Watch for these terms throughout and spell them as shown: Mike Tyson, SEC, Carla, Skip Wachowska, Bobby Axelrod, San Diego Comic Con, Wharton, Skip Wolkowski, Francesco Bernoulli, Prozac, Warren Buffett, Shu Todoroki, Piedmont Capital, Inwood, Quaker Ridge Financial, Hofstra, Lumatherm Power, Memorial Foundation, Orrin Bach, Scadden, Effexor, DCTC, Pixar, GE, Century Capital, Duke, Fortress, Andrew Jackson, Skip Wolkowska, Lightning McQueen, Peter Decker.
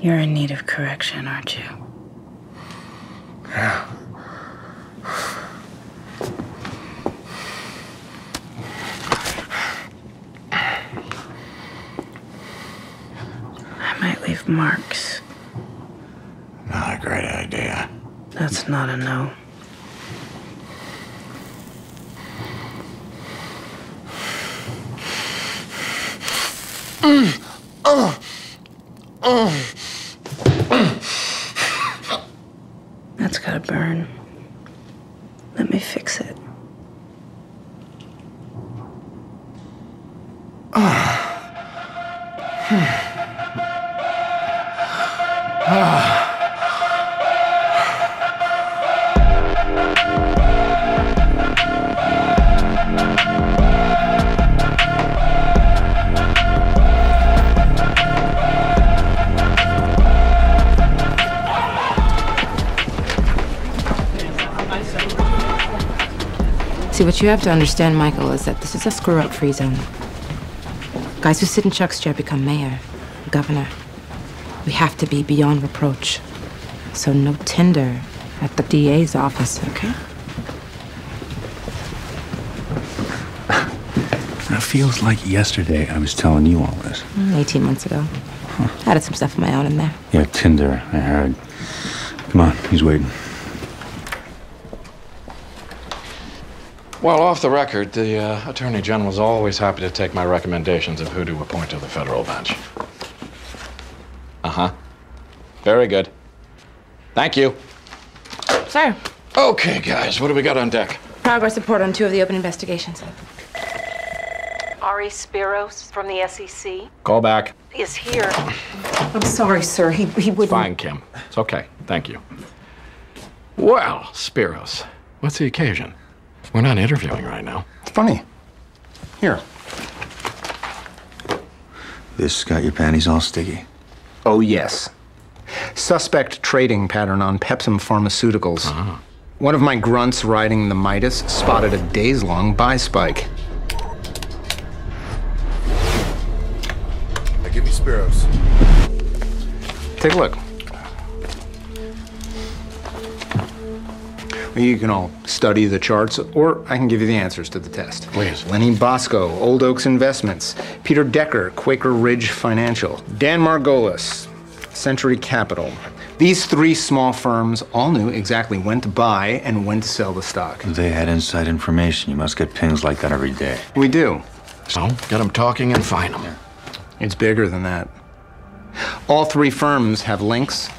You're in need of correction, aren't you? Yeah. I might leave marks. Not a great idea. That's not a no. See, what you have to understand, Michael, is that this is a screw-up-free zone. Guys who sit in Chuck's chair become mayor, governor. We have to be beyond reproach. So no Tinder at the DA's office, okay? It feels like yesterday I was telling you all this. 18 months ago. Huh. Added some stuff of my own in there. Yeah, Tinder, I heard. Come on, he's waiting. Well, off the record, the Attorney General is always happy to take my recommendations of who to appoint to the federal bench. Uh-huh. Very good. Thank you. Sir. Okay, guys, what do we got on deck? Progress report on 2 of the open investigations. Ari Spyros from the SEC. Call back. Is here. I'm sorry, sir. He wouldn't... Fine, Kim. It's okay. Thank you. Well, Spyros, what's the occasion? We're not interviewing right now. It's funny. Here. This got your panties all sticky. Oh, yes. Suspect trading pattern on Pepsum Pharmaceuticals. Uh-huh. One of my grunts riding the Midas spotted a days-long buy spike. Now give me Spyros. Take a look. You can all study the charts, or I can give you the answers to the test. Please. Lenny Bosco, Old Oaks Investments. Peter Decker, Quaker Ridge Financial. Dan Margolis, Century Capital. These 3 small firms all knew exactly when to buy and when to sell the stock. They had inside information. You must get pings like that every day. We do. So, get them talking and fine them. It's bigger than that. All 3 firms have links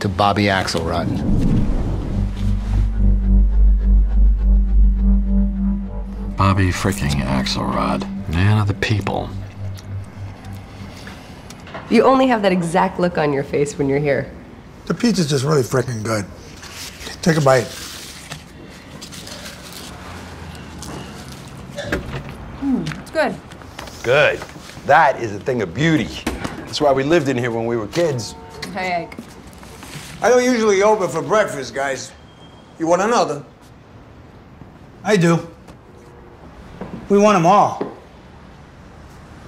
to Bobby Axelrod. Bobby freaking Axelrod, man of the people. You only have that exact look on your face when you're here. The pizza's just really freaking good. Take a bite. It's good. Good. That is a thing of beauty. That's why we lived in here when we were kids. Hey. I don't usually open for breakfast, guys. You want another? I do. We want them all.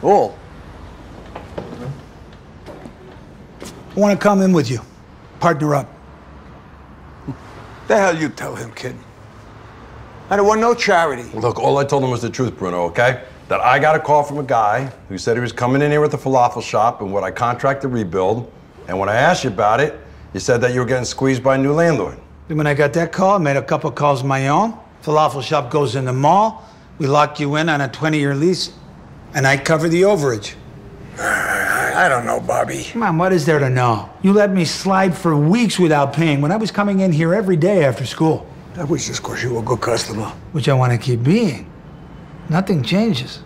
Oh. I want to come in with you. Partner up. The hell you tell him, kid. I don't want no charity. Look, all I told him was the truth, Bruno, okay? That I got a call from a guy who said he was coming in here with a falafel shop and would I contract the rebuild. And when I asked you about it, you said that you were getting squeezed by a new landlord. And when I got that call, I made a couple calls of my own. Falafel shop goes in the mall. We lock you in on a 20-year lease, and I cover the overage. I don't know, Bobby. Come on, what is there to know? You let me slide for weeks without paying when I was coming in here every day after school. That was just because you were a good customer. Which I want to keep being. Nothing changes.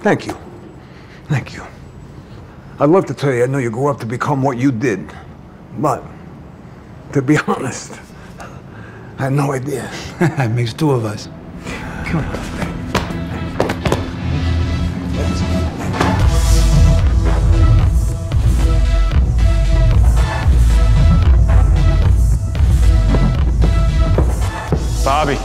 Thank you. Thank you. I'd love to tell you I know you grew up to become what you did, but to be honest. I had no idea. That makes two of us. Come on. Bobby,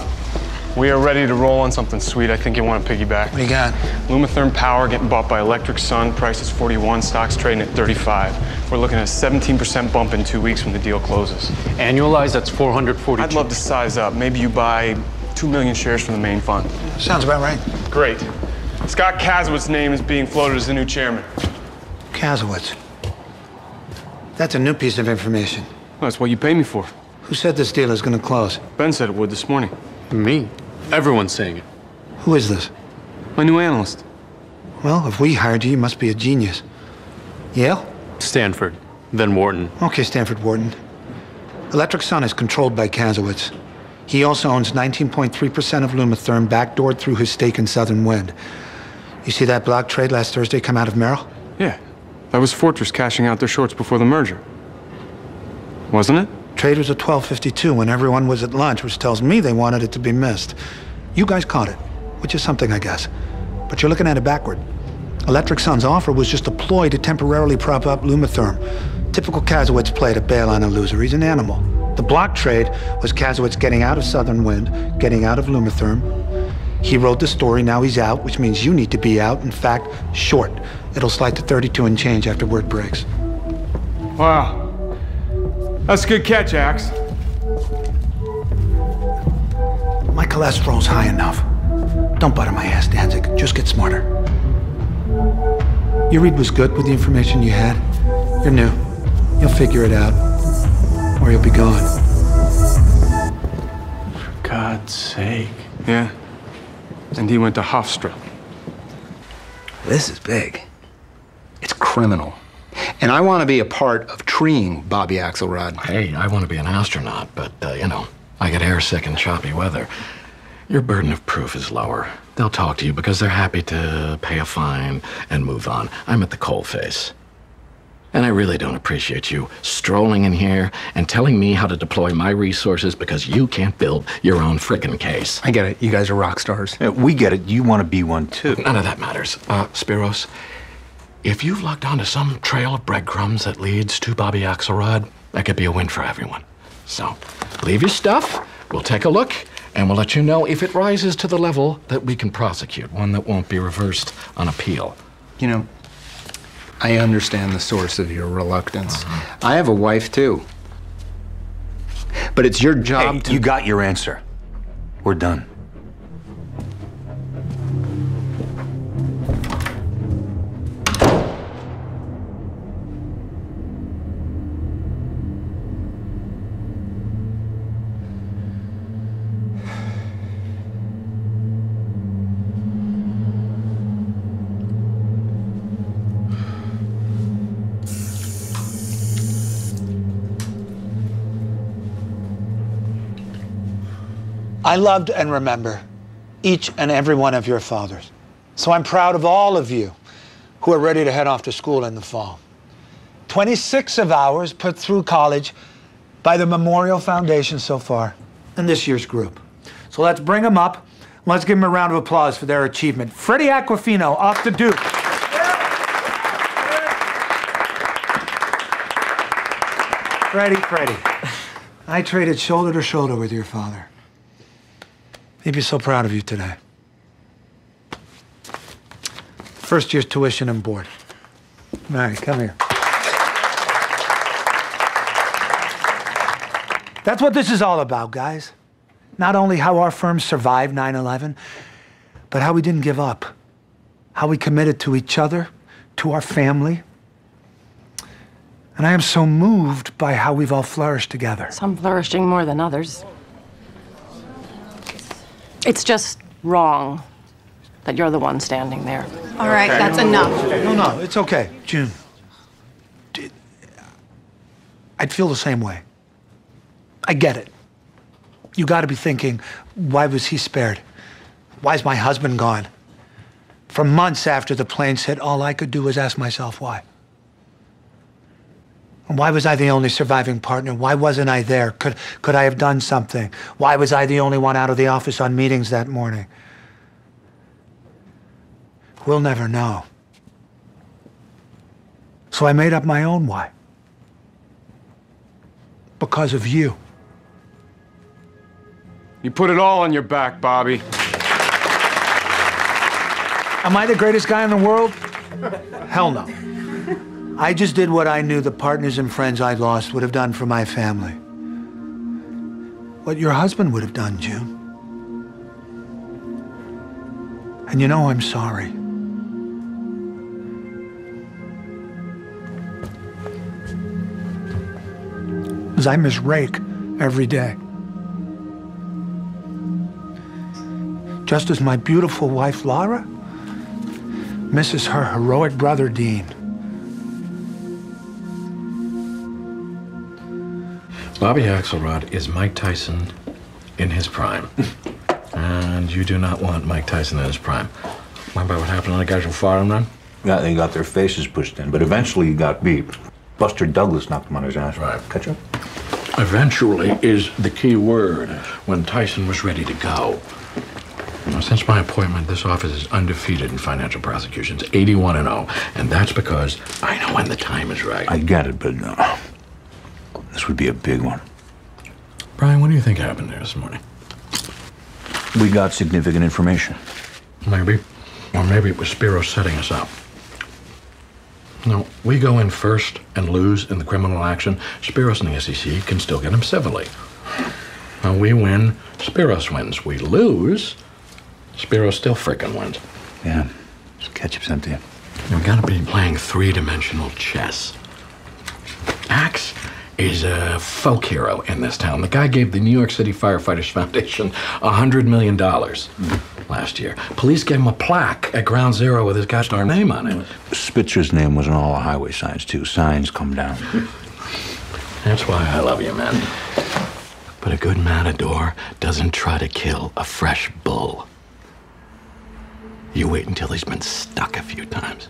we are ready to roll on something sweet. I think you want to piggyback. What do you got? Lumatherm Power getting bought by Electric Sun. Price is 41. Stock's trading at 35. We're looking at a 17% bump in 2 weeks when the deal closes. Annualized, that's 442. I'd love to size up. Maybe you buy 2 million shares from the main fund. Sounds about right. Great. Scott Kazowitz's name is being floated as the new chairman. Kazowitz. That's a new piece of information. Well, that's what you pay me for. Who said this deal is going to close? Ben said it would this morning. Me? Everyone's saying it. Who is this? My new analyst. Well, if we hired you, you must be a genius. Yale? Stanford, then Wharton. Okay, Stanford, Wharton. Electric Sun is controlled by Kazowitz. He also owns 19.3% of Lumatherm, backdoored through his stake in Southern Wind. You see that block trade last Thursday come out of Merrill? Yeah. That was Fortress cashing out their shorts before the merger. Wasn't it? Trade was at 12:52 when everyone was at lunch, which tells me they wanted it to be missed. You guys caught it, which is something, I guess. But you're looking at it backward. Electric Sun's offer was just a ploy to temporarily prop up Lumatherm. Typical Kazowitz play to bail on a loser. He's an animal. The block trade was Kazowitz getting out of Southern Wind, getting out of Lumatherm. He wrote the story, now he's out, which means you need to be out. In fact, short. It'll slide to 32 and change after word breaks. Wow. That's a good catch, Axe. My cholesterol's high enough. Don't butter my ass, Danzig. Just get smarter. Your read was good with the information you had. You're new. You'll figure it out. Or you'll be gone. For God's sake. Yeah. And he went to Hofstra. This is big. It's criminal. And I want to be a part of treeing Bobby Axelrod. Hey, I want to be an astronaut, but, you know, I get airsick in choppy weather. Your burden of proof is lower. They'll talk to you because they're happy to pay a fine and move on. I'm at the coalface. And I really don't appreciate you strolling in here and telling me how to deploy my resources because you can't build your own frickin' case. I get it. You guys are rock stars. Yeah, we get it. You want to be one, too. None of that matters. Spyros. If you've lucked onto some trail of breadcrumbs that leads to Bobby Axelrod, that could be a win for everyone. So, leave your stuff, we'll take a look, and we'll let you know if it rises to the level that we can prosecute, one that won't be reversed on appeal. You know, I understand the source of your reluctance. I have a wife, too. But it's your job to... You got your answer. We're done. I loved and remember each and every one of your fathers. So I'm proud of all of you who are ready to head off to school in the fall. 26 of ours put through college by the Memorial Foundation so far in this year's group. So let's bring them up. Let's give them a round of applause for their achievement. Freddie Aquifino, off to Duke. Freddie, I traded shoulder to shoulder with your father. He'd be so proud of you today. First year's tuition and board. All right, come here. That's what this is all about, guys. Not only how our firm survived 9/11, but how we didn't give up. How we committed to each other, to our family. And I am so moved by how we've all flourished together. Some flourishing more than others. It's just wrong that you're the one standing there. All right, that's enough. No, it's okay. June, I'd feel the same way. I get it. You gotta be thinking, why was he spared? Why is my husband gone? For months after the planes hit, all I could do was ask myself why. Why was I the only surviving partner? Why wasn't I there? Could I have done something? Why was I the only one out of the office on meetings that morning? We'll never know. So I made up my own why. Because of you. You put it all on your back, Bobby. Am I the greatest guy in the world? Hell no. I just did what I knew the partners and friends I lost would have done for my family. What your husband would have done, June. And you know I'm sorry. Because I miss Rake every day. Just as my beautiful wife, Lara, misses her heroic brother, Dean. Bobby Axelrod is Mike Tyson in his prime. And you do not want Mike Tyson in his prime. Remember what happened on a casual firearm run? Yeah, they got their faces pushed in, but eventually he got beeped. Buster Douglas knocked him on his ass. Right. Catch up? Eventually is the key word when Tyson was ready to go. Now, since my appointment, this office is undefeated in financial prosecutions, 81-0, and that's because I know when the time is right. I get it, but this would be a big one. Brian, what do you think happened there this morning? We got significant information. Maybe. Or maybe it was Spyros setting us up. No, we go in first and lose in the criminal action. Spyros and the SEC can still get him civilly. Now we win, Spyros wins. We lose, Spyros still frickin' wins. Yeah, just ketchup's empty. We've got to be playing three-dimensional chess. Axe is a folk hero in this town. The guy gave the New York City Firefighters Foundation $100 million last year. Police gave him a plaque at Ground Zero with his gosh darn name on it. Spitzer's name was on all the highway signs, too. Signs come down. That's why I love you, man. But a good matador doesn't try to kill a fresh bull. You wait until he's been stuck a few times.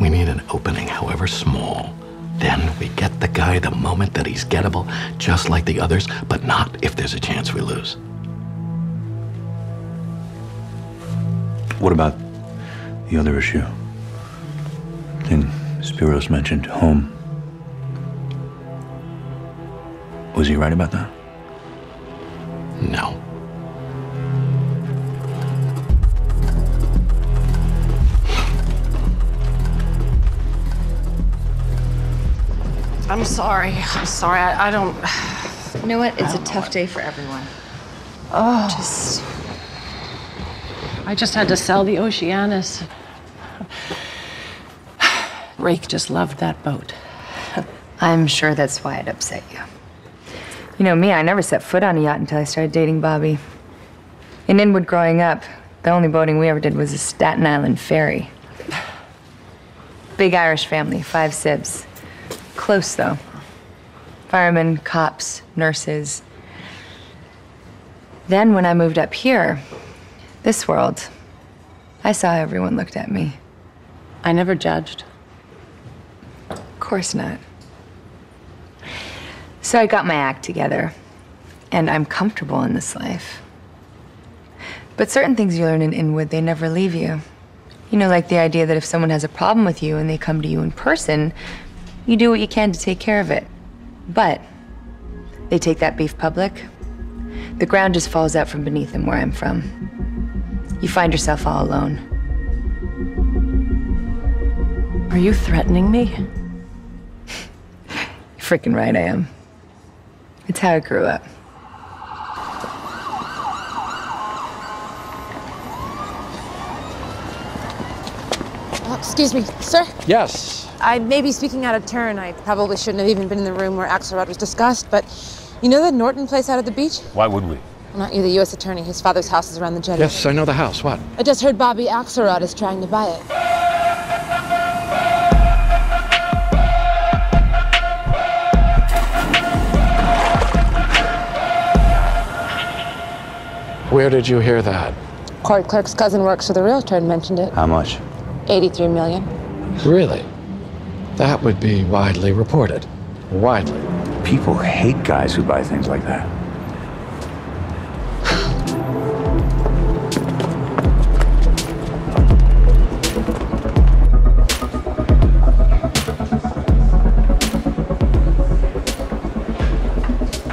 We need an opening, however small. Then we get the guy the moment that he's gettable, just like the others, but not if there's a chance we lose. What about the other issue? The thing Spyros mentioned, home. Was he right about that? No. I'm sorry. I'm sorry. I don't... You know what? It's a tough day for everyone. Oh. I just had to sell the Oceanus. Rake just loved that boat. I'm sure that's why it upset you. You know me, I never set foot on a yacht until I started dating Bobby. In Inwood growing up, the only boating we ever did was a Staten Island ferry. Big Irish family, 5 sibs. Close, though. Firemen, cops, nurses. Then when I moved up here, this world, I saw how everyone looked at me. I never judged. Of course not. So I got my act together, and I'm comfortable in this life. But certain things you learn in Inwood, they never leave you. You know, like the idea that if someone has a problem with you and they come to you in person, you do what you can to take care of it. But they take that beef public, the ground just falls out from beneath them where I'm from. You find yourself all alone. Are you threatening me? You're freaking right I am. It's how I grew up. Excuse me, sir? Yes? I may be speaking out of turn. I probably shouldn't have even been in the room where Axelrod was discussed, but you know the Norton place out at the beach? Why would we? Not you, the U.S. attorney. His father's house is around the jetty. Yes, I know the house. What? I just heard Bobby Axelrod is trying to buy it. Where did you hear that? Court clerk's cousin works for the realtor and mentioned it. How much? $83 million. Really? that would be widely reported. Widely. People hate guys who buy things like that.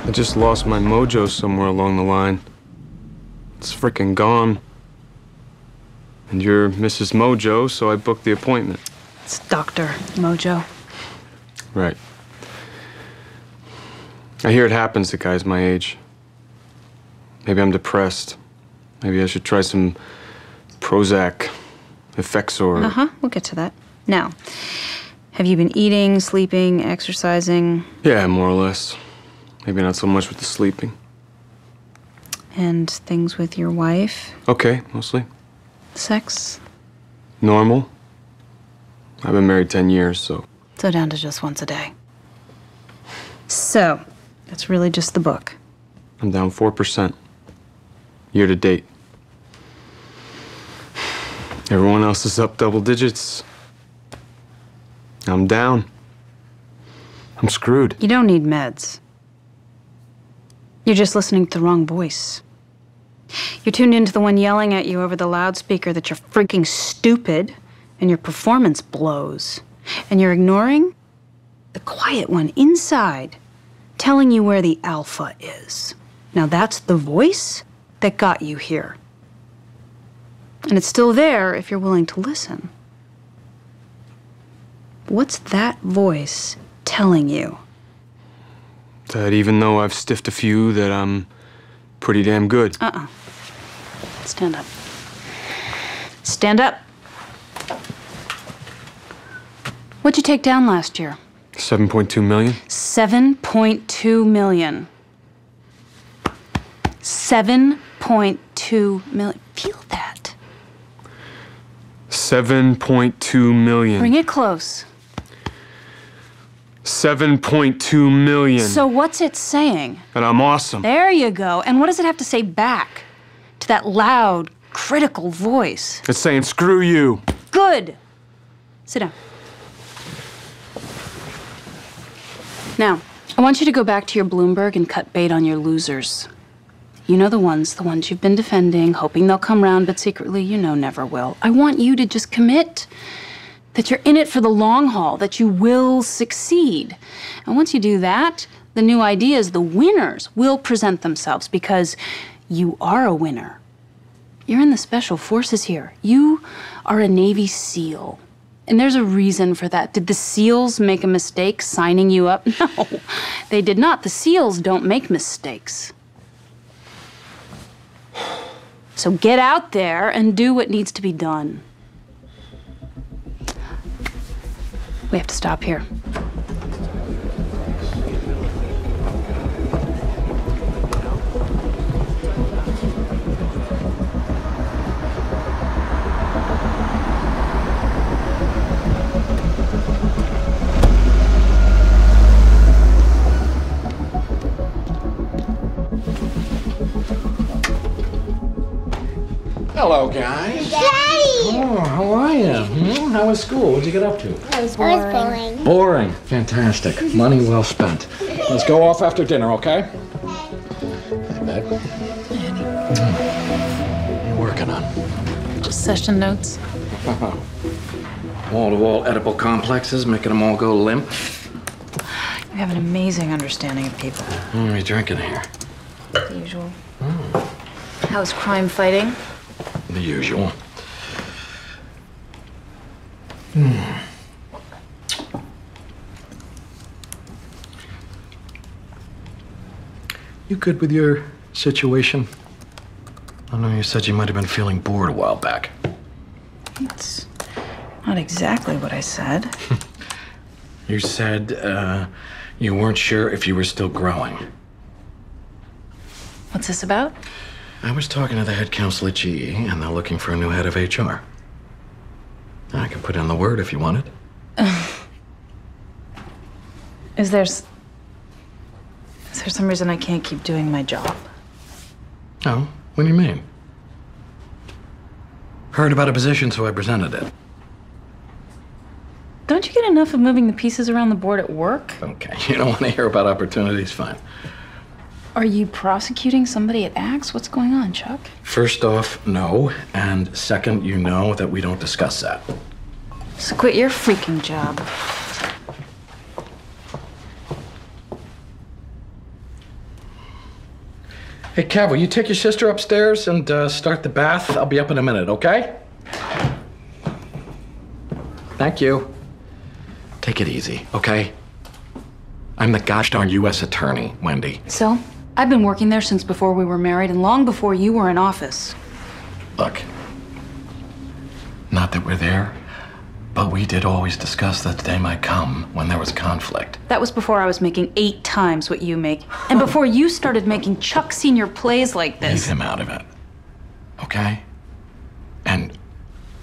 I just lost my mojo somewhere along the line. It's frickin' gone. And you're Mrs. Mojo, so I booked the appointment. It's Dr. Mojo. Right. I hear it happens to guys my age. Maybe I'm depressed. Maybe I should try some Prozac, Effexor. Uh-huh, we'll get to that. Now, have you been eating, sleeping, exercising? Yeah, more or less. Maybe not so much with the sleeping. And things with your wife? Okay, mostly. Sex? Normal. I've been married 10 years, so. So down to just once a day. So, that's really just the book. I'm down 4%. Year to date. Everyone else is up double digits. I'm down. I'm screwed. You don't need meds. You're just listening to the wrong voice. You're tuned into the one yelling at you over the loudspeaker that you're freaking stupid and your performance blows. And you're ignoring the quiet one inside telling you where the alpha is. Now that's the voice that got you here. And it's still there if you're willing to listen. What's that voice telling you? That even though I've stiffed a few, that I'm pretty damn good. Uh-uh. Stand up. Stand up. What'd you take down last year? 7.2 million. 7.2 million. 7.2 million. Feel that. 7.2 million. Bring it close. 7.2 million. So what's it saying? That I'm awesome. There you go. And what does it have to say back to that loud, critical voice? It's saying, screw you. Good. Sit down. Now, I want you to go back to your Bloomberg and cut bait on your losers. You know the ones you've been defending, hoping they'll come round, but secretly you know never will. I want you to just commit that you're in it for the long haul, that you will succeed. And once you do that, the new ideas, the winners, will present themselves because you are a winner. You're in the Special Forces here. You are a Navy SEAL. And there's a reason for that. Did the SEALs make a mistake signing you up? No, they did not. The SEALs don't make mistakes. So get out there and do what needs to be done. We have to stop here. Hello, guys. Daddy! Oh, how are you? How was school? What'd you get up to? I was boring. Boring. Fantastic. Money well spent. Let's go off after dinner, okay? Hey, babe. What are you working on? Just session notes. Wall-to-wall edible complexes, making them all go limp. You have an amazing understanding of people. What are we drinking here? The usual. Mm. How's crime fighting? The usual. You good with your situation? I know you said you might have been feeling bored a while back. It's not exactly what I said. You said you weren't sure if you were still growing. What's this about? I was talking to the head counsel at GE, and they're looking for a new head of HR. I can put in the word if you wanted. Is there some reason I can't keep doing my job? Oh, what do you mean? Heard about a position, so I presented it. Don't you get enough of moving the pieces around the board at work? Okay, you don't want to hear about opportunities, fine. Are you prosecuting somebody at Axe? What's going on, Chuck? First off, no. And second, you know that we don't discuss that. So quit your freaking job. Hey, Cav, will you take your sister upstairs and start the bath? I'll be up in a minute, okay? Thank you. Take it easy, okay? I'm the gosh darn U.S. attorney, Wendy. So? I've been working there since before we were married and long before you were in office. Look, not that we're there, but we did always discuss that the day might come when there was conflict. That was before I was making 8 times what you make, and before you started making Chuck Senior plays like this. Leave him out of it, okay? And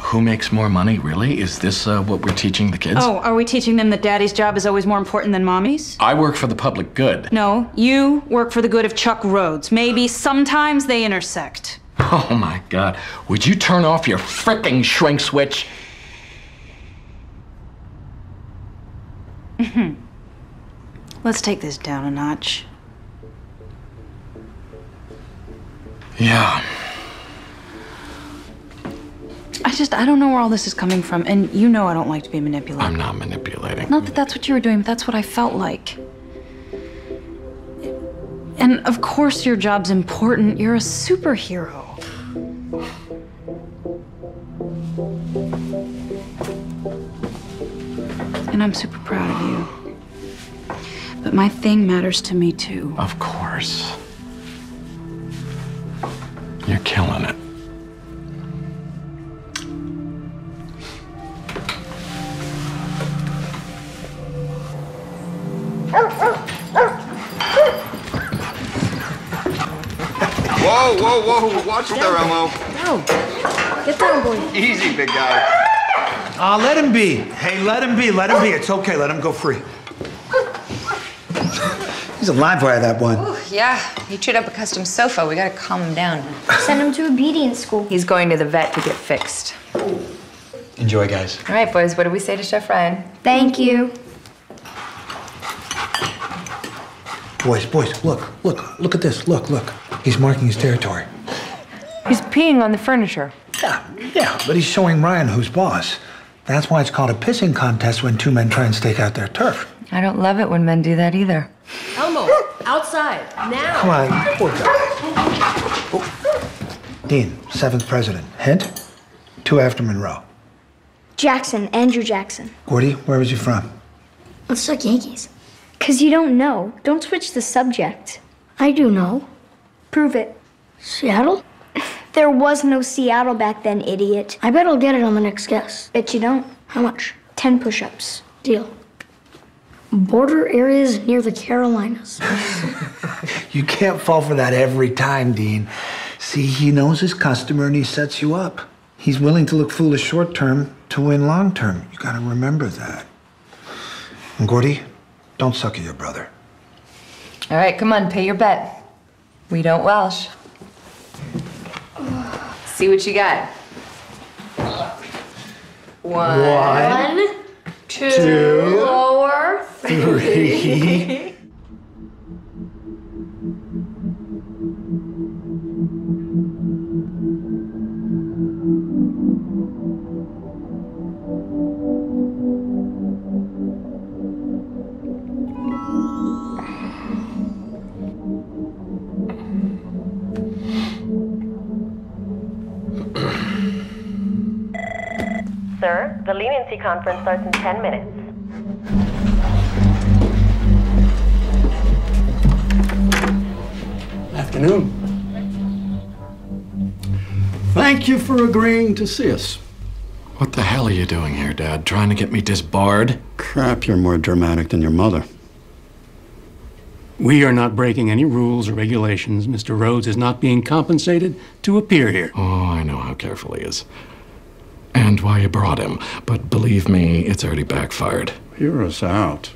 who makes more money, really? Is this what we're teaching the kids? Oh, are we teaching them that daddy's job is always more important than mommy's? I work for the public good. No, you work for the good of Chuck Rhoades. Maybe sometimes they intersect. Oh my God, would you turn off your fricking shrink switch? Let's take this down a notch. Yeah. I don't know where all this is coming from, and you know I don't like to be manipulated. I'm not manipulating. Not that that's what you were doing, but that's what I felt like. And of course your job's important. You're a superhero. And I'm super proud of you. But my thing matters to me, too. Of course. You're killing it. Whoa, whoa, whoa, watch there, Elmo. No. Get down, boy. Easy, big guy. Let him be. Hey, let him be. It's okay, let him go free. He's a live wire, that one. Ooh, yeah, he chewed up a custom sofa. We gotta calm him down. Send him to obedience school. He's going to the vet to get fixed. Enjoy, guys. All right, boys, what do we say to Chef Ryan? Thank you. Boys, look at this, look. He's marking his territory. He's peeing on the furniture. Yeah, but he's showing Ryan who's boss. That's why it's called a pissing contest when two men try and stake out their turf. I don't love it when men do that either. Elmo, outside, now. Come on, poor guy. Oh. Dean, 7th president. Hint, 2 after Monroe. Jackson, Andrew Jackson. Gordy, where was you from? Let's talk Yankees. Because you don't know. Don't switch the subject. I do know. Prove it. Seattle? There was no Seattle back then, idiot. I bet I'll get it on the next guess. Bet you don't. How much? 10 push-ups. Deal. Border areas near the Carolinas. You can't fall for that every time, Dean. See, he knows his customer and he sets you up. He's willing to look foolish short-term to win long-term. You gotta remember that. And Gordy? Don't suck at your brother. All right, come on, pay your bet. We don't Welsh. See what you got. 1, 2, 3. Sir, the leniency conference starts in 10 minutes. Afternoon. Thank you for agreeing to see us. What the hell are you doing here, Dad? Trying to get me disbarred? Crap, you're more dramatic than your mother. We are not breaking any rules or regulations. Mr. Rhoades is not being compensated to appear here. Oh, I know how careful he is. And why you brought him, but believe me, it's already backfired. Hear us out.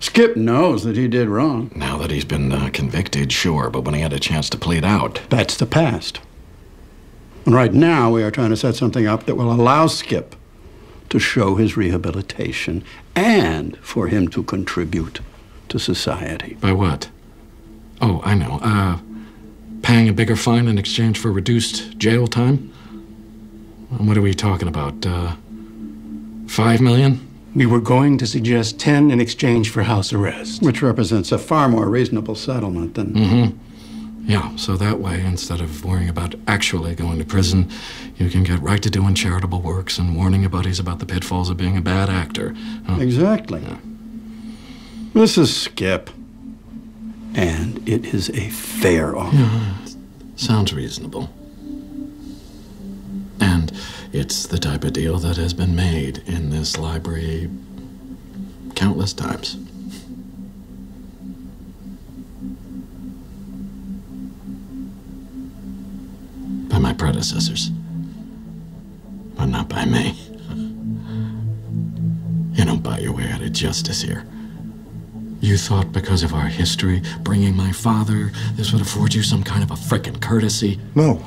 Skip knows that he did wrong. Now that he's been convicted, sure, but when he had a chance to plead out. That's the past. And right now, we are trying to set something up that will allow Skip to show his rehabilitation and for him to contribute to society. By what? Oh, I know. Paying a bigger fine in exchange for reduced jail time? What are we talking about? 5 million? We were going to suggest 10 in exchange for house arrest. Which represents a far more reasonable settlement than... Mm-hmm. Yeah, so that way, instead of worrying about actually going to prison, you can get right to doing charitable works and warning your buddies about the pitfalls of being a bad actor. Huh? Exactly. Yeah. This is Skip. And it is a fair offer. Yeah, sounds reasonable. And it's the type of deal that has been made in this library countless times. By my predecessors, but not by me. You don't buy your way out of justice here. You thought because of our history, bringing my father, this would afford you some kind of a frickin' courtesy? No.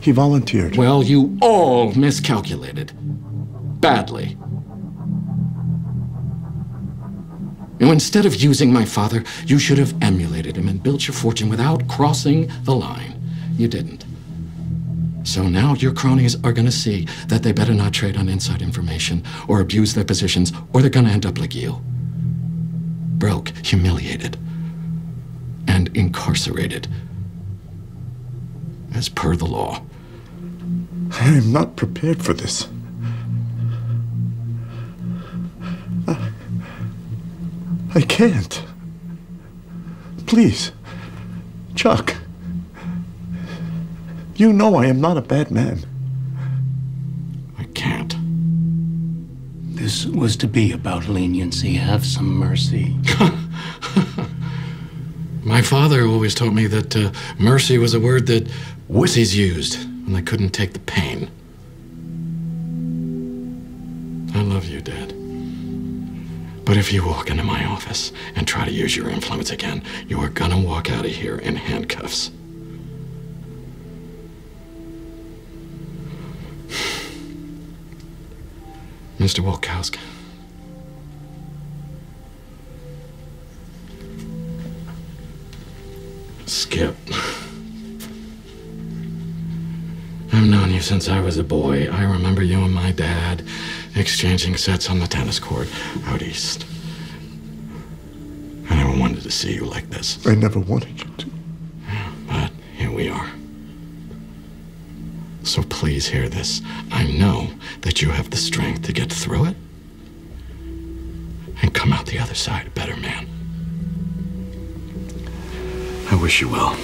He volunteered. Well, you all miscalculated. Badly. Now, instead of using my father, you should have emulated him and built your fortune without crossing the line. You didn't. So now your cronies are gonna see that they better not trade on inside information or abuse their positions, or they're gonna end up like you. Broke, humiliated, and incarcerated. As per the law. I am not prepared for this. I can't. Please, Chuck. You know I am not a bad man. I can't. This was to be about leniency. Have some mercy. My father always taught me that mercy was a word that wussies used when they couldn't take the pain. I love you, Dad. But if you walk into my office and try to use your influence again, you are gonna walk out of here in handcuffs. Mr. Wolkowski. Skip. I've known you since I was a boy. I remember you and my dad exchanging sets on the tennis court out east. I never wanted to see you like this. I never wanted you to. But here we are. So please hear this. I know that you have the strength to get through it and come out the other side a better man. I wish you well.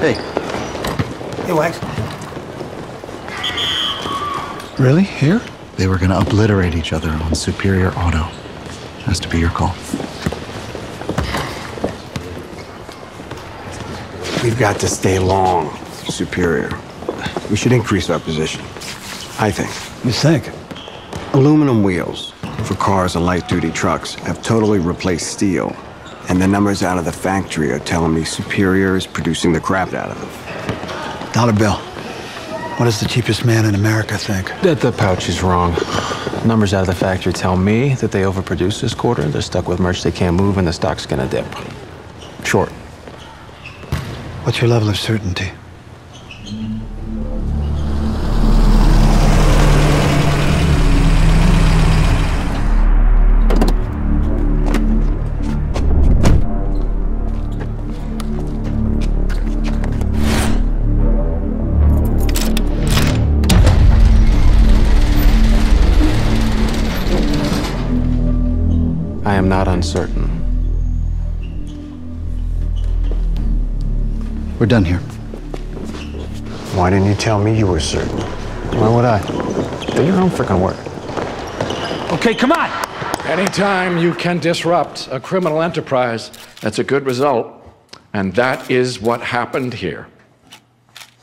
Hey. Hey, Wax. Really? Here? They were gonna obliterate each other on Superior Auto. Has to be your call. We've got to stay long, Superior. We should increase our position, I think. You think? Aluminum wheels for cars and light-duty trucks have totally replaced steel, and the numbers out of the factory are telling me Superior is producing the crap out of them. $1 bill. What does the cheapest man in America think? That the pouch is wrong. Numbers out of the factory tell me that they overproduced this quarter. They're stuck with merch they can't move, and the stock's gonna dip. Short. What's your level of certainty? Not uncertain. We're done here. Why didn't you tell me you were certain? Why would I? Do your own frickin' work. Okay, come on! Anytime you can disrupt a criminal enterprise, that's a good result. And that is what happened here.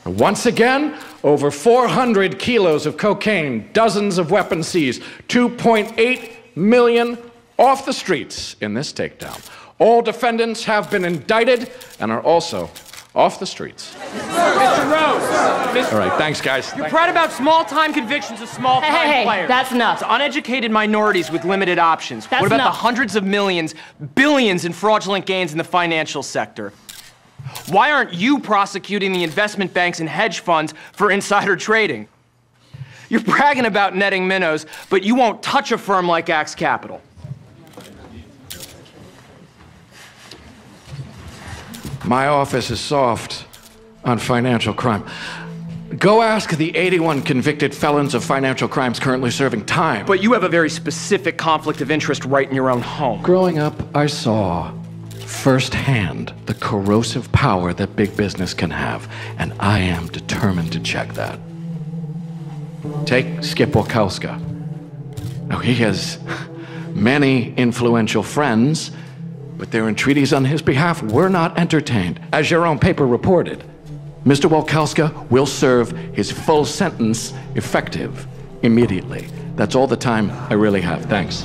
Once again, over 400 kilos of cocaine, dozens of weapons seized, 2.8 million off the streets in this takedown. All defendants have been indicted and are also off the streets. Sir, Mr. Rhoades. All right, thanks, guys. You're proud about small-time convictions of small-time players. Hey, that's enough. It's uneducated minorities with limited options. That's enough. What about the hundreds of millions, billions in fraudulent gains in the financial sector? Why aren't you prosecuting the investment banks and hedge funds for insider trading? You're bragging about netting minnows, but you won't touch a firm like Axe Capital. My office is soft on financial crime. Go ask the 81 convicted felons of financial crimes currently serving time. But you have a very specific conflict of interest right in your own home. Growing up, I saw firsthand the corrosive power that big business can have, and I am determined to check that. Take Skip Wachowska. Now, he has many influential friends, but their entreaties on his behalf were not entertained. As your own paper reported, Mr. Wolkowska will serve his full sentence effective immediately. That's all the time I really have. Thanks.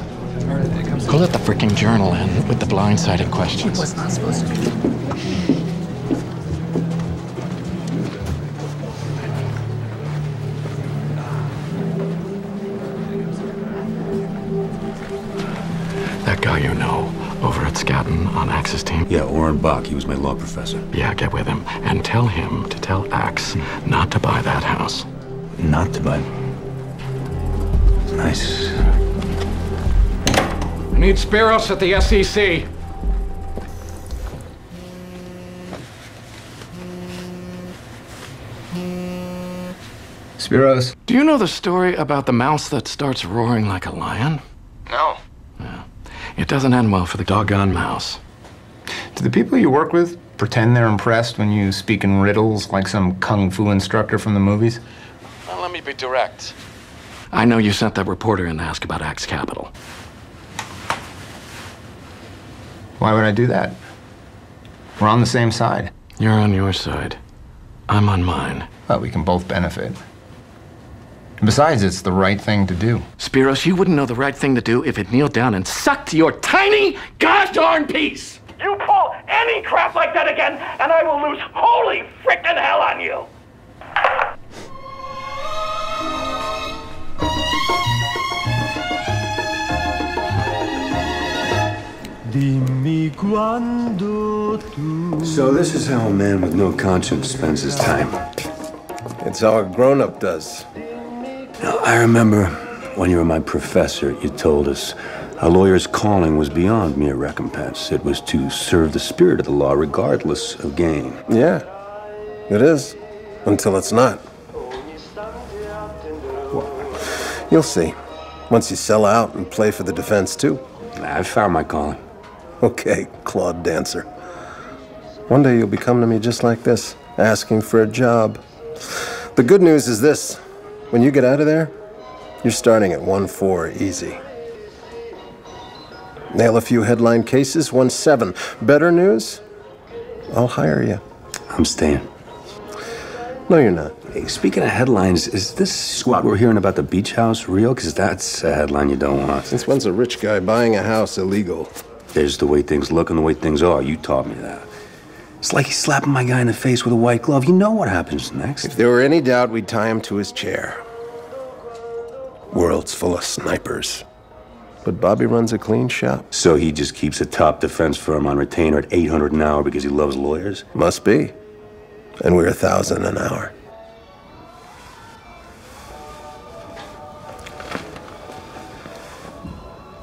Go let the freaking journal in with the blindsided questions. It was not supposed to be. That guy you know over at Scadden on Axe's team? Yeah, Orrin Bach. He was my law professor. Yeah, get with him and tell him to tell Axe not to buy that house. Not to buy? Nice. I need Spyros at the SEC. Spyros? Do you know the story about the mouse that starts roaring like a lion? No. Yeah. It doesn't end well for the doggone mouse. Do the people you work with pretend they're impressed when you speak in riddles like some kung fu instructor from the movies? Well, let me be direct. I know you sent that reporter in to ask about Axe Capital. Why would I do that? We're on the same side. You're on your side. I'm on mine. Well, we can both benefit. Besides, it's the right thing to do. Spyros, you wouldn't know the right thing to do if it kneeled down and sucked your tiny gosh-darn piece. You pull any crap like that again, and I will lose holy frickin' hell on you. So this is how a man with no conscience spends his time. It's how a grown-up does. Now, I remember when you were my professor, you told us a lawyer's calling was beyond mere recompense. It was to serve the spirit of the law regardless of gain. Yeah, it is, until it's not. Well, you'll see, once you sell out and play for the defense too. I've found my calling. Okay, Claude Dancer. One day you'll be coming to me just like this, asking for a job. The good news is this. When you get out of there, you're starting at 1-4 easy. Nail a few headline cases, 1-7. Better news, I'll hire you. I'm staying. No, you're not. Hey, speaking of headlines, is this what we're hearing about the beach house real? Because that's a headline you don't want. Since when's a rich guy buying a house illegal? There's the way things look and the way things are. You taught me that. It's like he's slapping my guy in the face with a white glove. You know what happens next. If there were any doubt, we'd tie him to his chair. World's full of snipers. But Bobby runs a clean shop. So he just keeps a top defense firm on retainer at 800 an hour because he loves lawyers? Must be. And we're 1,000 an hour.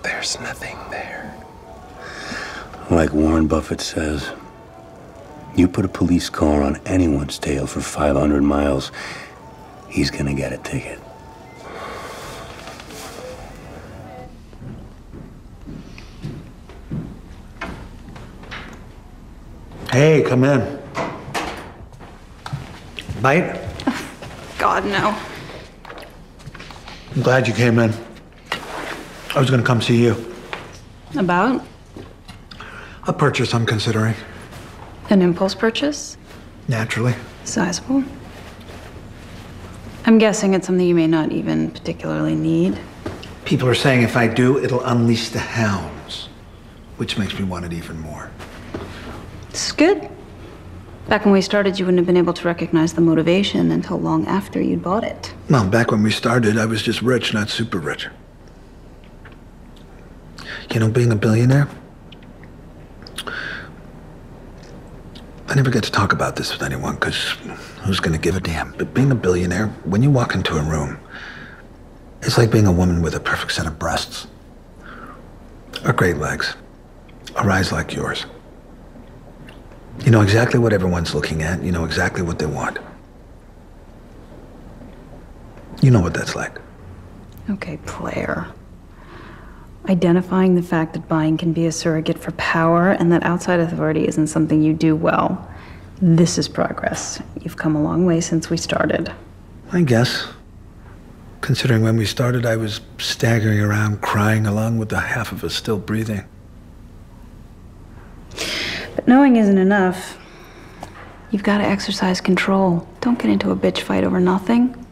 There's nothing there. Like Warren Buffett says, you put a police car on anyone's tail for 500 miles, he's gonna get a ticket. Hey, come in. Bite? Oh, God, no. I'm glad you came in. I was gonna come see you. About? A purchase I'm considering. An impulse purchase? Naturally. Sizable? I'm guessing it's something you may not even particularly need. People are saying if I do, it'll unleash the hounds, which makes me want it even more. It's good. Back when we started, you wouldn't have been able to recognize the motivation until long after you'd bought it. Well, back when we started, I was just rich, not super rich. You know, being a billionaire, I never get to talk about this with anyone, because who's going to give a damn? But being a billionaire, when you walk into a room, it's like being a woman with a perfect set of breasts, or great legs, or eyes like yours. You know exactly what everyone's looking at. You know exactly what they want. You know what that's like. Okay, player. Identifying the fact that buying can be a surrogate for power and that outside authority isn't something you do well. This is progress. You've come a long way since we started. I guess. Considering when we started, I was staggering around crying along with the half of us still breathing. But knowing isn't enough. You've got to exercise control. Don't get into a bitch fight over nothing.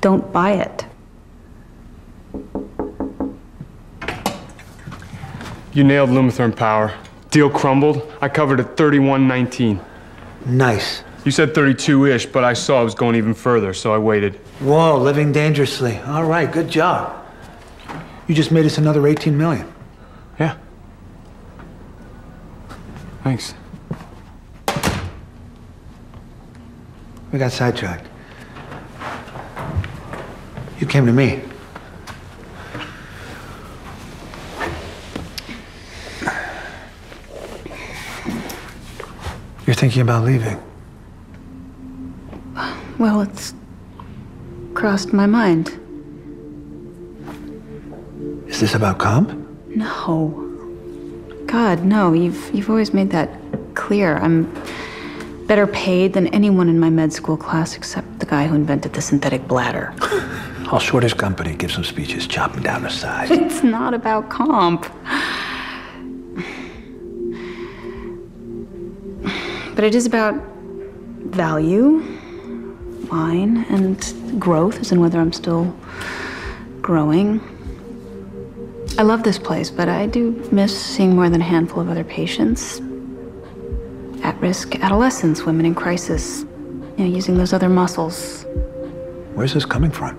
Don't buy it. You nailed Lumatherm Power. Deal crumbled. I covered at 31.19. Nice. You said 32-ish, but I saw it was going even further, so I waited. Whoa, living dangerously. All right, good job. You just made us another 18 million. Yeah. Thanks. We got sidetracked. You came to me. You're thinking about leaving. Well, it's crossed my mind. Is this about comp? No. God, no. You've always made that clear. I'm better paid than anyone in my med school class except the guy who invented the synthetic bladder. I'll short his company, give some speeches, chop him down to size. It's not about comp. But it is about value, wine, and growth, as in whether I'm still growing. I love this place, but I do miss seeing more than a handful of other patients. At-risk adolescents, women in crisis, you know, using those other muscles. Where's this coming from?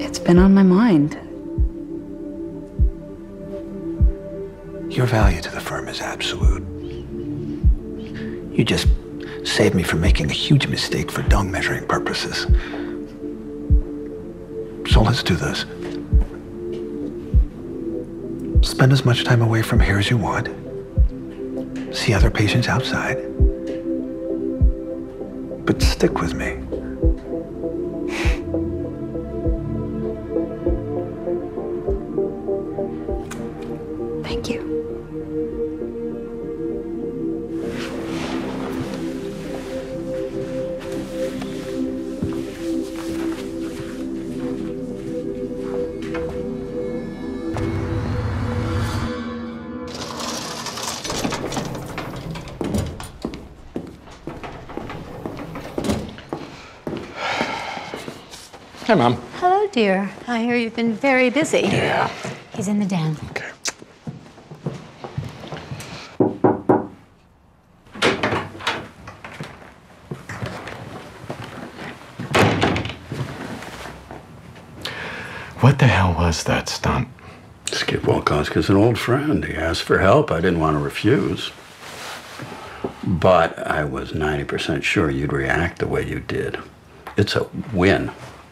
It's been on my mind. Your value to the firm is absolute. You just saved me from making a huge mistake for dung measuring purposes. So let's do this. Spend as much time away from here as you want. See other patients outside. But stick with me. Hi, Mom. Hello, dear. I hear you've been very busy. Yeah. He's in the den. Okay. What the hell was that stunt? Skip Wolkowska's an old friend. He asked for help. I didn't want to refuse. But I was 90% sure you'd react the way you did. It's a win.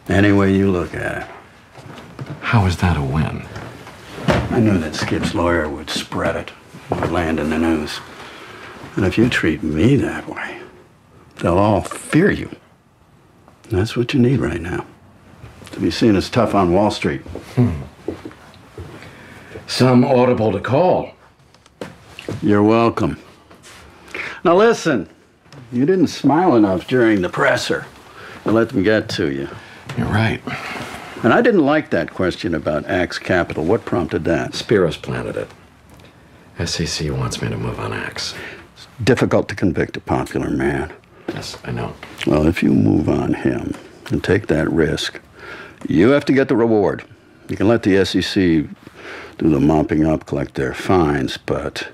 Any way you look at it. How is that a win? I knew that Skip's lawyer would spread it. It would land in the news. And if you treat me that way, they'll all fear you. And that's what you need right now. To be seen as tough on Wall Street. Some audible to call. You're welcome. Now listen, you didn't smile enough during the presser. I let them get to you. You're right. And I didn't like that question about Axe Capital. What prompted that? Spyros planted it. SEC wants me to move on Axe. It's difficult to convict a popular man. Yes, I know. Well, if you move on him and take that risk, you have to get the reward. You can let the SEC do the mopping up, collect their fines, but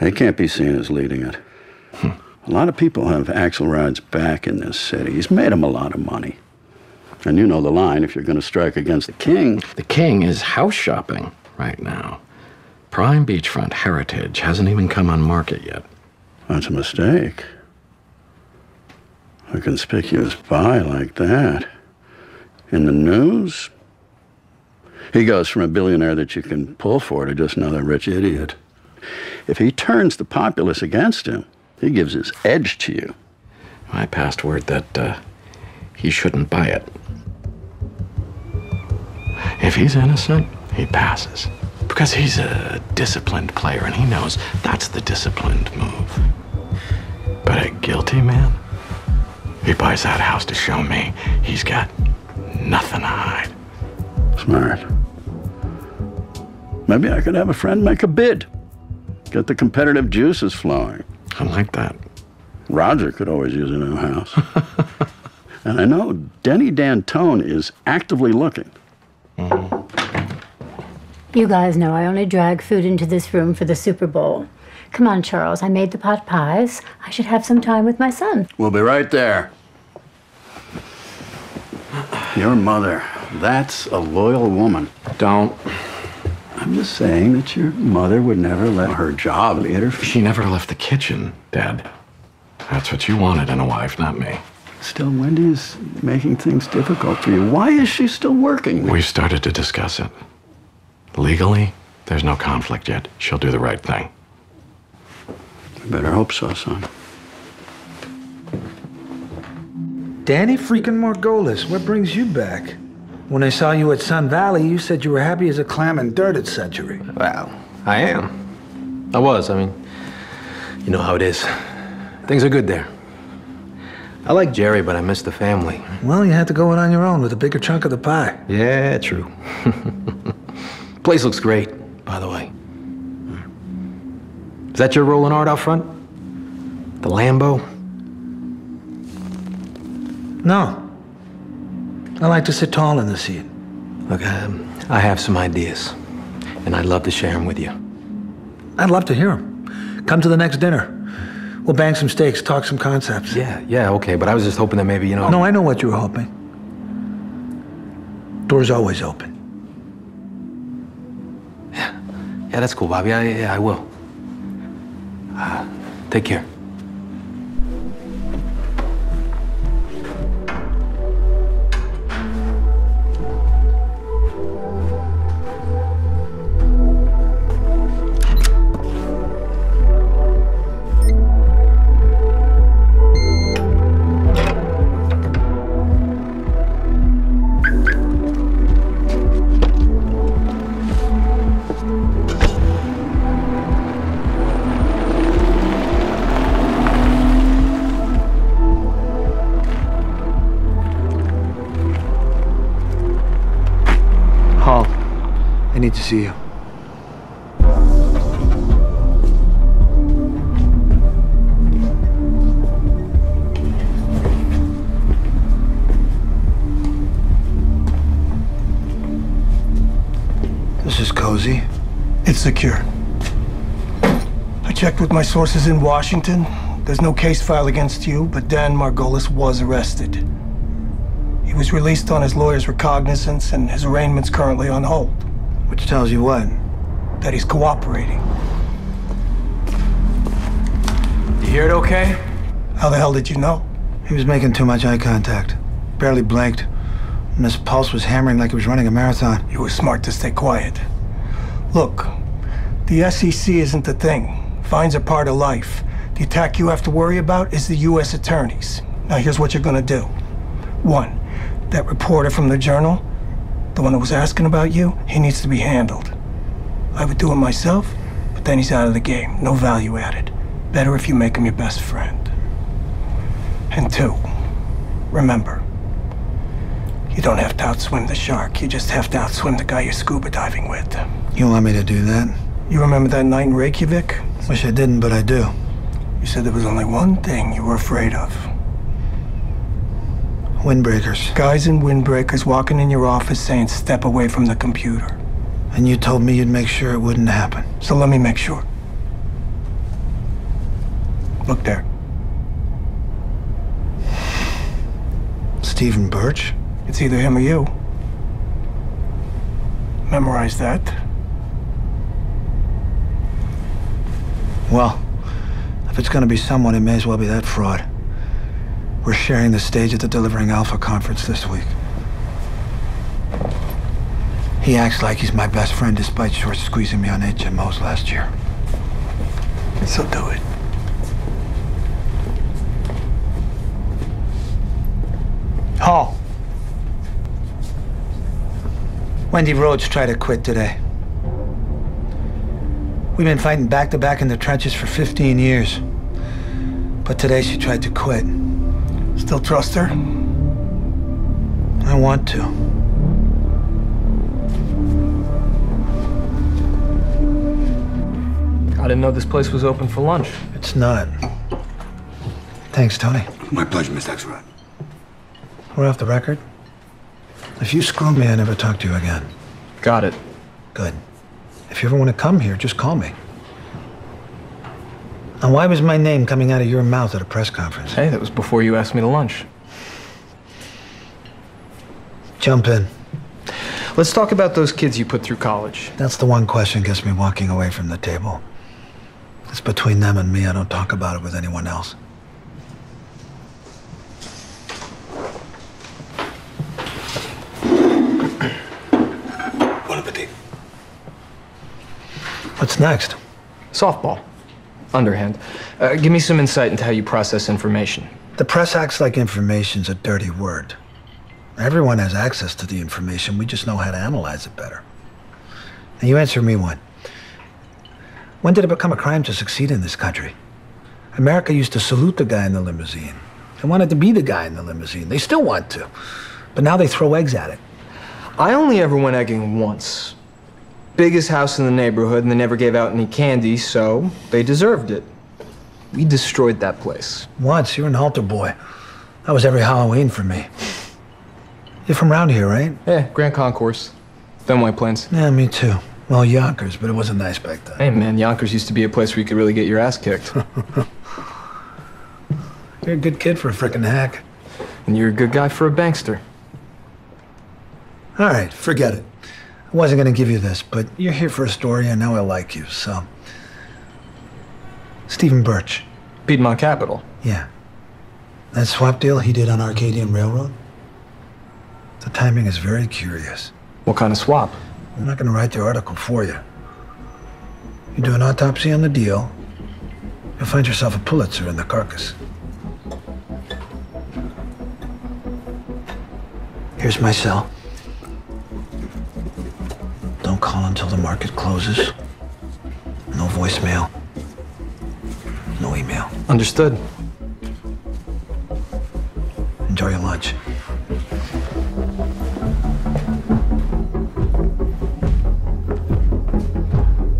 they can't be seen as leading it. A lot of people have Axelrod's back in this city. He's made him a lot of money. And you know the line, if you're going to strike against the king. The king is house shopping right now. Prime beachfront heritage hasn't even come on market yet. That's a mistake. A conspicuous buy like that. In the news, he goes from a billionaire that you can pull for to just another rich idiot. If he turns the populace against him, he gives his edge to you. I passed word that he shouldn't buy it. If he's innocent, he passes. Because he's a disciplined player, and he knows that's the disciplined move. But a guilty man? He buys that house to show me he's got nothing to hide. Smart. Maybe I could have a friend make a bid. Get the competitive juices flowing. I like that. Roger could always use a new house. And I know Denny Dantone is actively looking. You guys know I only drag food into this room for the Super Bowl. Come on, Charles, I made the pot pies. I should have some time with my son. We'll be right there. Your mother, that's a loyal woman. Don't. I'm just saying that your mother would never let her job interfere. She never left the kitchen, Dad. That's what you wanted in a wife, not me. Still, Wendy is making things difficult for you. Why is she still working? We've started to discuss it. Legally, there's no conflict yet. She'll do the right thing. I better hope so, son. Danny freaking Margolis, what brings you back? When I saw you at Sun Valley, you said you were happy as a clam in dirt at Century. Well, I am. I was, I mean, you know how it is. Things are good there. I like Jerry, but I miss the family. Well, you had to go in on your own with a bigger chunk of the pie. Yeah, true. Place looks great, by the way. Is that your rolling art out front? The Lambo? No. I like to sit tall in the seat. Look, I have some ideas, and I'd love to share them with you. I'd love to hear them. Come to the next dinner. We'll bang some steaks, talk some concepts. Yeah, okay, but I was just hoping that maybe, you know... No, I know what you were hoping. Door's always open. Yeah, that's cool, Bobby. I will. Take care. I need to see you. This is cozy. It's secure. I checked with my sources in Washington. There's no case filed against you, but Dan Margolis was arrested. He was released on his lawyer's recognizance, and his arraignment's currently on hold. Which tells you what? That he's cooperating. You hear it okay? How the hell did you know? He was making too much eye contact. Barely blinked. And his pulse was hammering like he was running a marathon. You were smart to stay quiet. Look, the SEC isn't the thing. Fines are part of life. The attack you have to worry about is the U.S. attorneys. Now here's what you're gonna do. 1, that reporter from the Journal, the one that was asking about you, he needs to be handled. I would do it myself, but then he's out of the game. No value added. Better if you make him your best friend. And 2, remember, you don't have to outswim the shark. You just have to outswim the guy you're scuba diving with. You want me to do that? You remember that night in Reykjavik? Wish I didn't, but I do. You said there was only one thing you were afraid of. Windbreakers. Guys in windbreakers walking in your office saying, step away from the computer. And you told me you'd make sure it wouldn't happen. So let me make sure. Look there. Stephen Birch? It's either him or you. Memorize that. Well, if it's going to be someone, it may as well be that fraud. We're sharing the stage at the Delivering Alpha conference this week. He acts like he's my best friend despite short squeezing me on HMOs last year. So do it. Hall. Wendy Rhoades tried to quit today. We've been fighting back-to-back in the trenches for 15 years. But today she tried to quit. Still trust her? I want to. I didn't know this place was open for lunch. It's not. Thanks, Tony. My pleasure, Mr. Axelrod. We're off the record. If you screw me, I never talk to you again. Got it. Good. If you ever want to come here, just call me. Now, why was my name coming out of your mouth at a press conference? Hey, that was before you asked me to lunch. Jump in. Let's talk about those kids you put through college. That's the one question that gets me walking away from the table. It's between them and me. I don't talk about it with anyone else. What's next? Softball. Underhand. Give me some insight into how you process information. The press acts like information's a dirty word. Everyone has access to the information. We just know how to analyze it better. Now you answer me one. When did it become a crime to succeed in this country? America used to salute the guy in the limousine. They wanted to be the guy in the limousine. They still want to. But now they throw eggs at it. I only ever went egging once. Biggest house in the neighborhood, and they never gave out any candy, so they deserved it. We destroyed that place. Once, you're an altar boy. That was every Halloween for me. You're from around here, right? Yeah, Grand Concourse. Then White Plains. Yeah, me too. Well, Yonkers, but it wasn't nice back then. Hey, man, Yonkers used to be a place where you could really get your ass kicked. You're a good kid for a frickin' hack. And you're a good guy for a bankster. All right, forget it. I wasn't going to give you this, but you're here for a story, and now I like you, so... Stephen Birch. Piedmont Capital. Yeah. That swap deal he did on Arcadian Railroad? The timing is very curious. What kind of swap? I'm not going to write the article for you. You do an autopsy on the deal, you'll find yourself a Pulitzer in the carcass. Here's my cell. Don't call until the market closes. No voicemail. No email. Understood. Enjoy your lunch.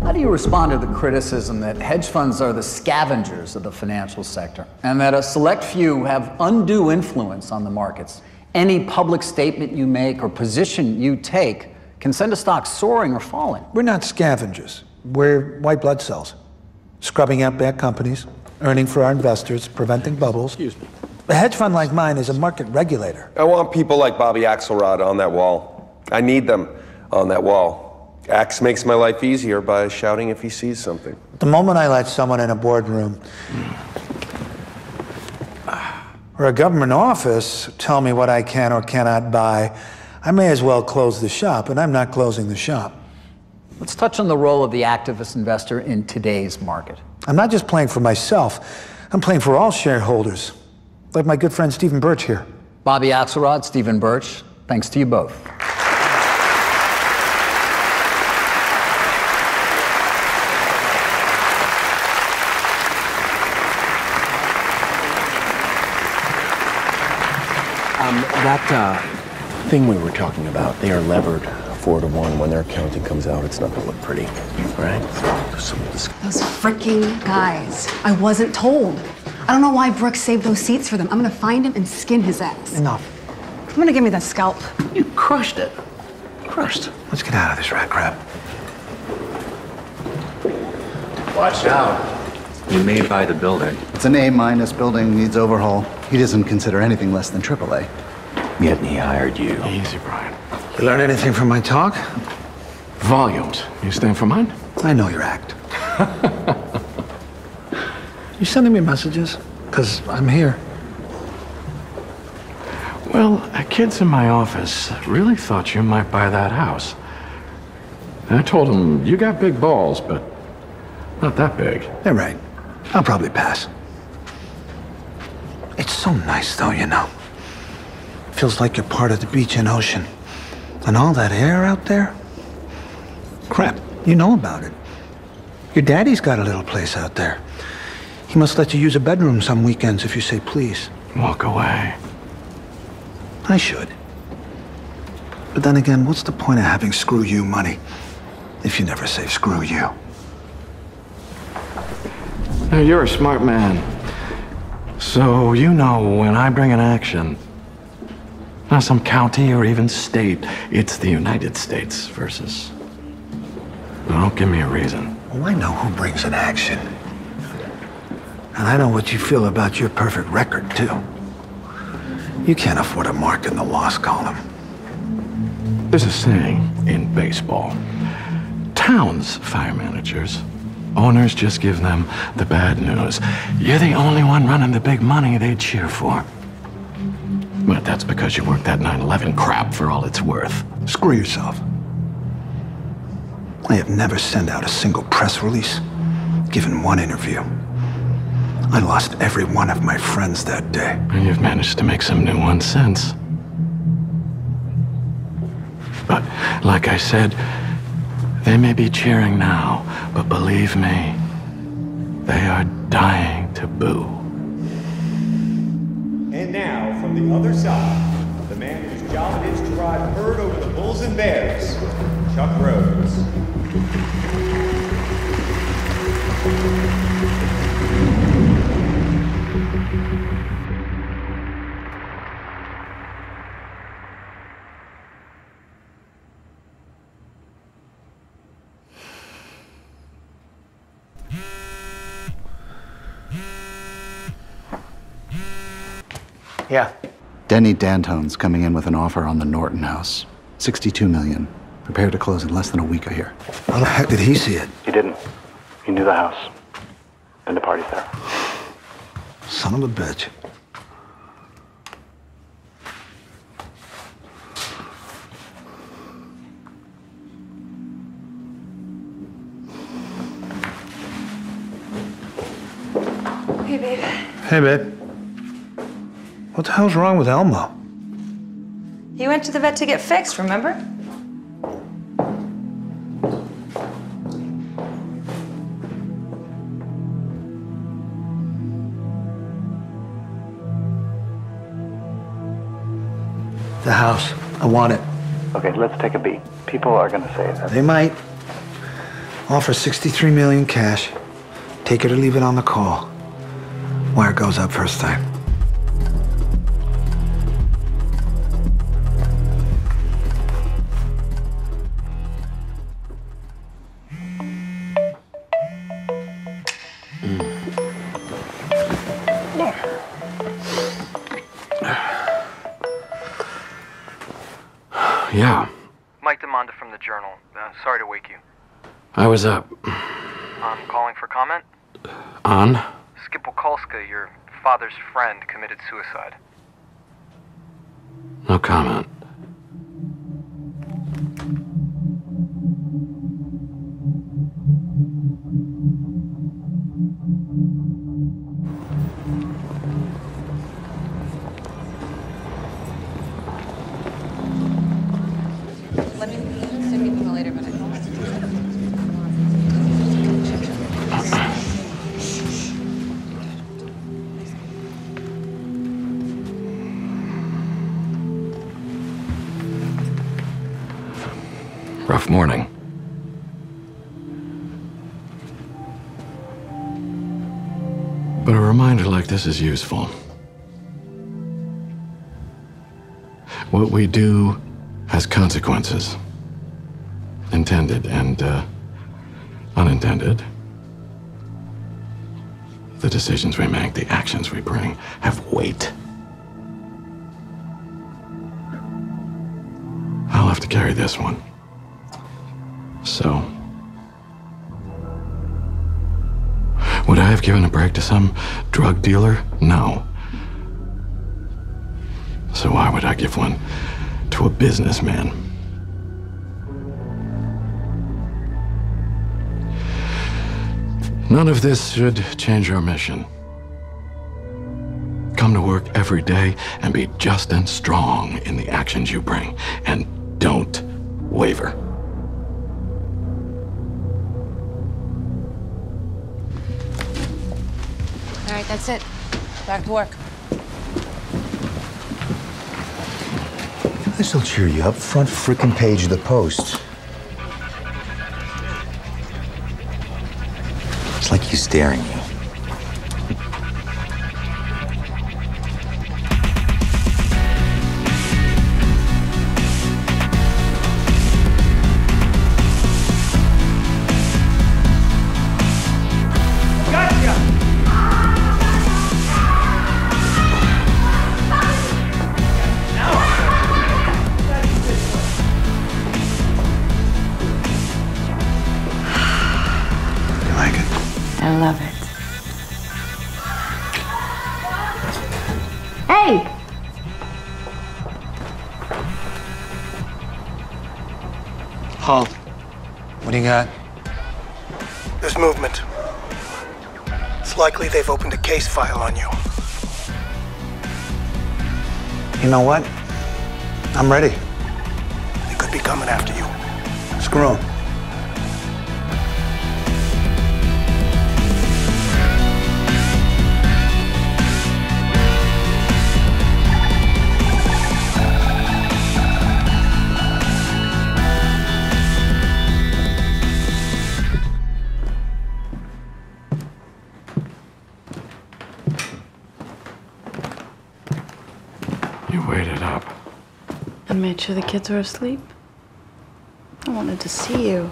How do you respond to the criticism that hedge funds are the scavengers of the financial sector and that a select few have undue influence on the markets? Any public statement you make or position you take can send a stock soaring or falling. We're not scavengers. We're white blood cells. Scrubbing out bad companies, earning for our investors, preventing bubbles. Excuse me. A hedge fund like mine is a market regulator. I want people like Bobby Axelrod on that wall. I need them on that wall. Axe makes my life easier by shouting if he sees something. The moment I let someone in a boardroom or a government office tell me what I can or cannot buy, I may as well close the shop, and I'm not closing the shop. Let's touch on the role of the activist investor in today's market. I'm not just playing for myself. I'm playing for all shareholders, like my good friend Stephen Birch here. Bobby Axelrod, Stephen Birch, thanks to you both. That thing we were talking about, they are levered 4 to 1. When their accounting comes out, it's not going to look pretty, right? Those freaking guys. I wasn't told. I don't know why Brooks saved those seats for them. I'm going to find him and skin his ass. Enough. I'm going to give me that scalp. You crushed it. Crushed. Let's get out of this rat crap. Watch out. You may buy the building. It's an A-minus building, needs overhaul. He doesn't consider anything less than AAA. Yet he hired you. Easy, Brian. You learn anything from my talk? Volumes. You stand for mine? I know your act. You sending me messages? Because I'm here. Well, kids in my office really thought you might buy that house. And I told them, you got big balls, but not that big. They're right. I'll probably pass. It's so nice, though, you know. Feels like you're part of the beach and ocean. And all that air out there? Crap, you know about it. Your daddy's got a little place out there. He must let you use a bedroom some weekends if you say please. Walk away. I should. But then again, what's the point of having screw you money if you never say screw you? Now, you're a smart man. So you know when I bring an action, not some county or even state, it's the United States versus... Now, don't give me a reason. Well, I know who brings an action. And I know what you feel about your perfect record, too. You can't afford a mark in the loss column. There's a saying in baseball. Towns' fire managers, owners just give them the bad news. You're the only one running the big money they cheer for. But that's because you worked that 9/11 crap for all it's worth. Screw yourself. I have never sent out a single press release, given one interview. I lost every one of my friends that day. And you've managed to make some new ones since. But, like I said, they may be cheering now, but believe me, they are dying to boo. And now, from the other side, the man whose job it is to drive herd over the bulls and bears, Chuck Rhoades. Yeah. Denny Dantone's coming in with an offer on the Norton house. $62 million. Prepared to close in less than a week, I hear. How the heck did he see it? He didn't. He knew the house. And the party's there. Son of a bitch. Hey, babe. Hey, babe. What the hell's wrong with Elmo? You went to the vet to get fixed, remember? The house. I want it. Okay, let's take a beat. People are gonna say that. They might. Offer $63 million cash. Take it or leave it on the call. Wire goes up first time. Yeah. Mike DeMonda from the Journal. Sorry to wake you. I was up. I'm calling for comment? On? Skip Wolkowska, your father's friend, committed suicide. No comment. rough morning. But a reminder like this is useful. What we do has consequences, intended and unintended. The decisions we make, the actions we bring, have weight. I'll have to carry this one. So, would I have given a break to some drug dealer? No. So why would I give one to a businessman? None of this should change our mission. Come to work every day and be just and strong in the actions you bring, and don't waver. All right, that's it. Back to work. This'll cheer you up. Front frickin' page of the Post. It's like he's staring at you. They've opened a case file on you. You know what? I'm ready. They could be coming after you. Screw 'em. Made sure the kids were asleep. I wanted to see you.